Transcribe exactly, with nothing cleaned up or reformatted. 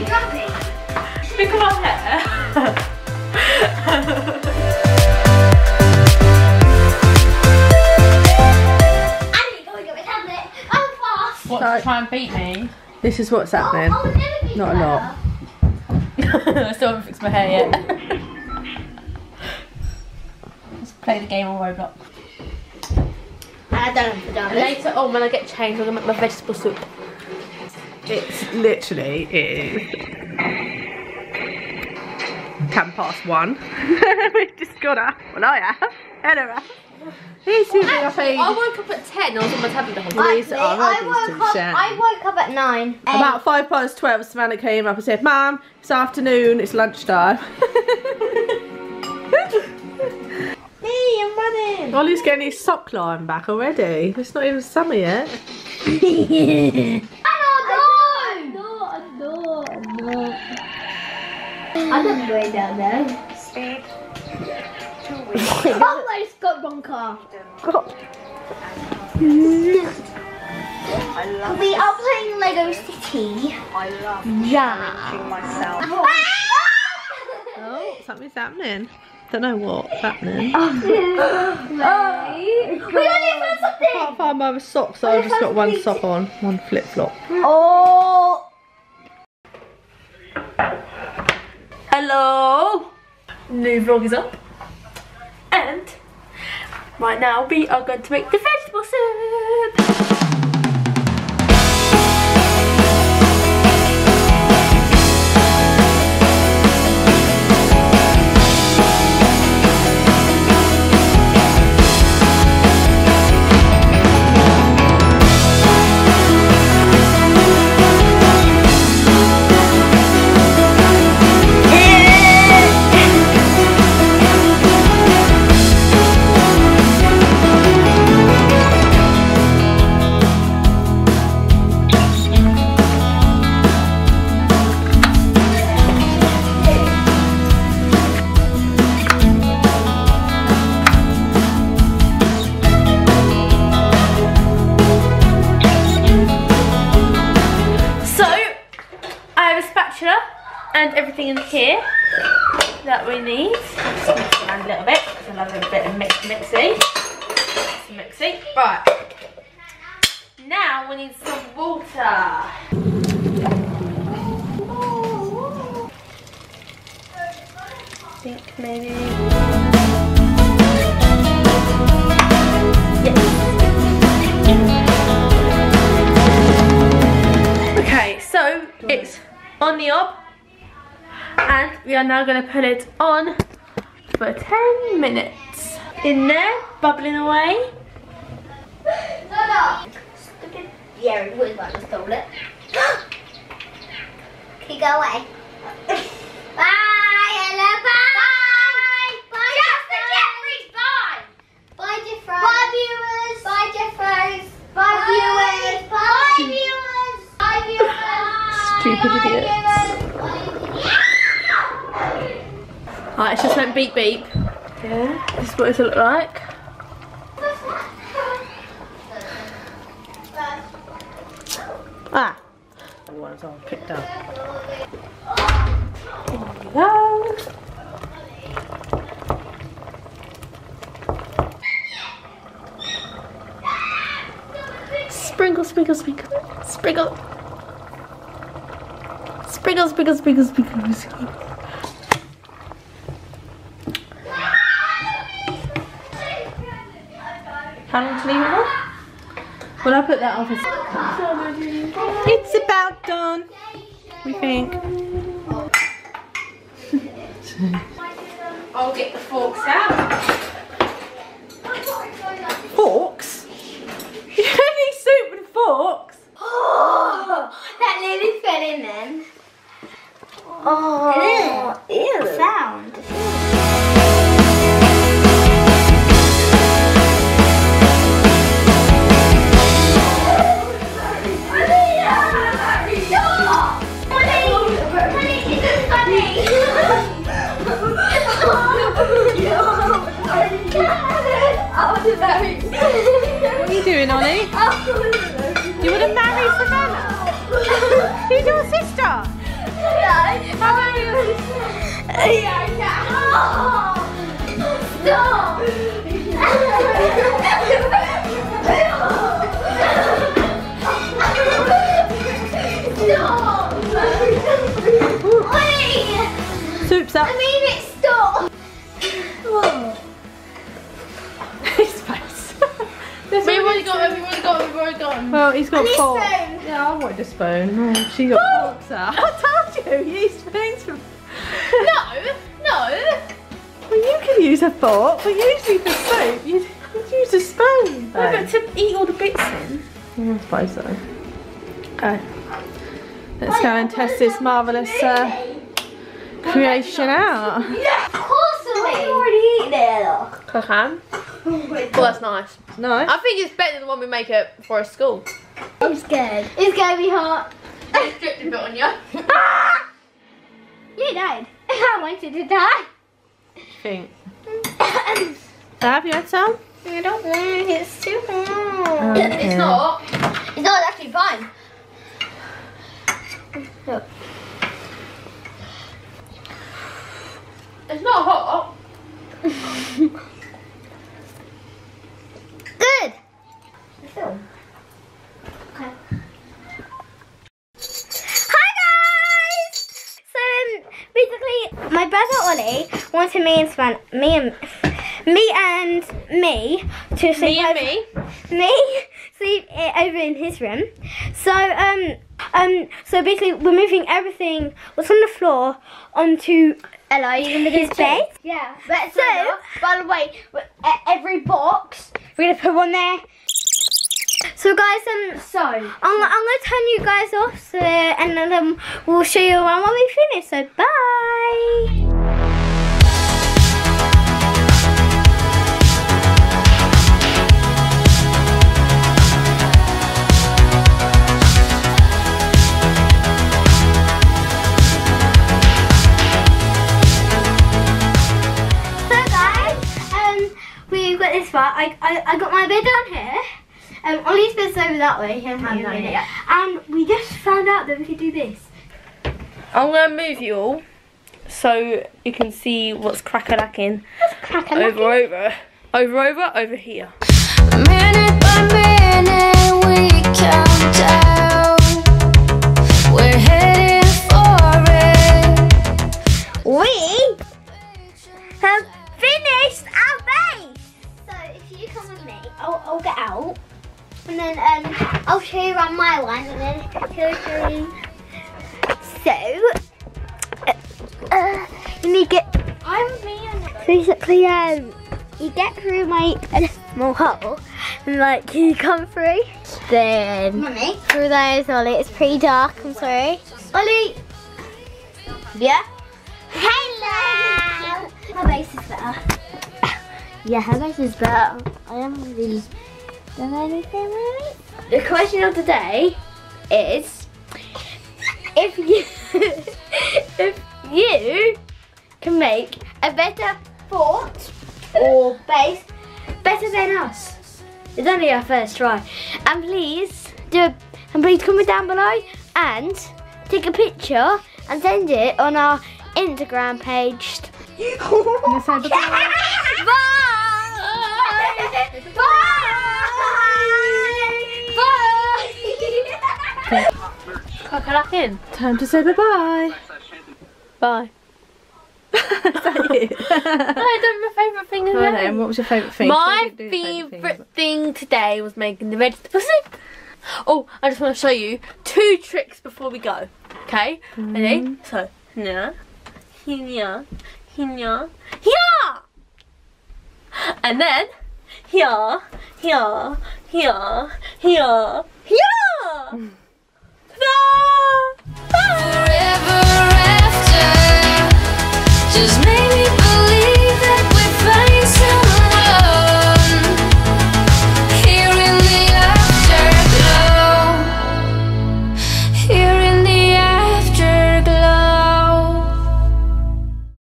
happy clapping. Look at my hair. Andy, can we get my tablet? I'm fast. What, to try and beat me? This is what's happening. Oh, I was Not a lot. I still haven't fixed my hair yet. Let's play the game on Roblox. I don't have pajamas. Later on when I get changed, I'm going to make my vegetable soup. It's literally, it is ten past one. We've just got up. Well, I have. Ella has. These two well, actually, I woke up at ten, I was on my tablet the whole day. I woke up at nine. About five past twelve, Savannah came up and said, Mum, it's afternoon, it's lunchtime. Hey, I'm running. Ollie's getting his sock line back already. It's not even summer yet. I don't know. I'm not, I'm not, I'm not. I don't know way down there. Speed. I almost got one car. God. We are playing Lego City. I love yeah. myself. Oh. Oh, something's happening. Don't know what's happening. Oh. Oh. We only found something. I can't find my other socks, so I've just got one sock on, one flip flop. Oh. Hello. New vlog is up. And right now we are going to make the vegetable soup. And everything in here that we need. I'm just mix it around a little bit because I love a bit of mix mixy. Some mixy. Right. Now we need some water. I think maybe. Yes. Okay, so it's on the hob. And we are now going to put it on for ten minutes. In there, bubbling away. Yeah, it would have stole it. Can you go away? Bye, Ella, bye! Bye! Bye, Justin Jeffries, bye! Bye, Jeffries! Bye, viewers! Bye, Jeffries! Bye, viewers! Bye, viewers! Bye, viewers! Stupid idiots. Alright, it's just went beep beep. Yeah, this is what it look like. Ah, the one's all picked up. There we go. Sprinkle, sprinkle, sprinkle, sprinkle, sprinkle, sprinkle, sprinkle, sprinkle, sprinkle. How long to leave it on? Well, I'll put that off. It's about done, we think. I'll get the forks out. Forks? You don't need soup with forks. Oh, that nearly fell in then. Oh, ew. Ew. The sound. What are you doing, Ollie? You would have married Savannah. She's your sister. Yeah, yeah. Oh, stop. Stop. Wait. Soup's up. I mean it stopped. Whoa. His face. We've already got him, we've already got him, we've already got him. Well, he's got four. Yeah, I wanted a spoon. Oh, she got a boxer. I told you, you used spoons for... No, no. Well, you can use a fork, but usually for soup, you'd, you'd use a spoon. No, but to eat all the bits in. Yeah, I suppose so. Okay. Let's oh, go and test this marvellous uh, creation out. Yeah, of course I've already eaten it. Cookham. Oh, well, that's nice. Nice. I think it's better than the one we make at for a school. I'm scared. It's going to be hot. I stripped a bit on you. You died. I wanted to die. Think. Have you had some? I don't think it's too hot. Okay. It's not. It's not actually fine. Look. It's not hot. Good. So. My brother Ollie wanted me and Savannah, me and me and me to sleep. Me and over, me, me sleep over in his room. So um um so basically we're moving everything what's on the floor onto Ella using his bed. Yeah. But so enough. By the way, every box we're gonna put one there. So guys, um, so I'm, I'm gonna turn you guys off, so, and then um, we'll show you around when we finish. So bye. So guys, um, we've got this far. I I, I got my bed down here. Um, Ollie's bed's over that way, he hasn't had it yet. And we just found out that we could do this. I'm going to move you all so you can see what's crack-a-lacking. Crack over, over, over, over, over here. Minute by minute we count down. We're heading for it. We have finished our base. So if you come with me, I'll, I'll get out. And then um, I'll show you around my one and then show you. So, uh, uh, let me get. I'm me and basically, um, you get through my uh, small hole and like you come through. Then, Mummy. Through those, Ollie. It's pretty dark, I'm sorry. Ollie! Yeah? Hello! My base is better. Yeah, her base is better. I am really. Done anything really? The question of the day is if you if you can make a better fort or base better than us. It's only our first try. And please do a, and please comment down below and take a picture and send it on our Instagram page. Bye! Bye! In. Time to say bye-bye. Bye. Bye. Is that you? No, I done my favourite thing in the right, then, what was your favourite thing? My favourite thing today was making the vegetable soup. Oh, I just want to show you two tricks before we go. Okay? Mm. Ready? So, nya, hinya, hinya, hiya! And then, hiya, hiya, hiya, hiya, hiya! Forever after, just make